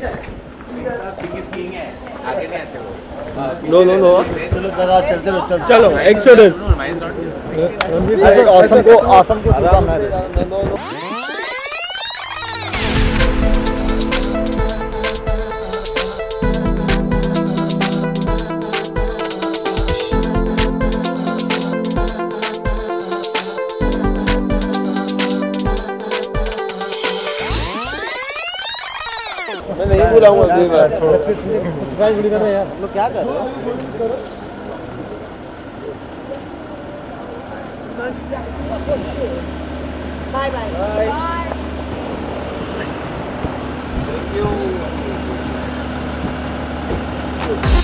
No. चलो exodus को मैं नहीं बुलाऊंगा अगली बार। ट्राई वीडियो कर रहे हैं यार। लोग क्या कर रहे हैं? Bye bye. Thank you.